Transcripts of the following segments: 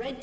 Red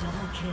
Double kill.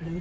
Blue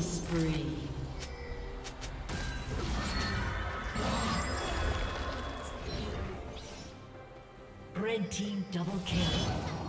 Spree. Red team double kill.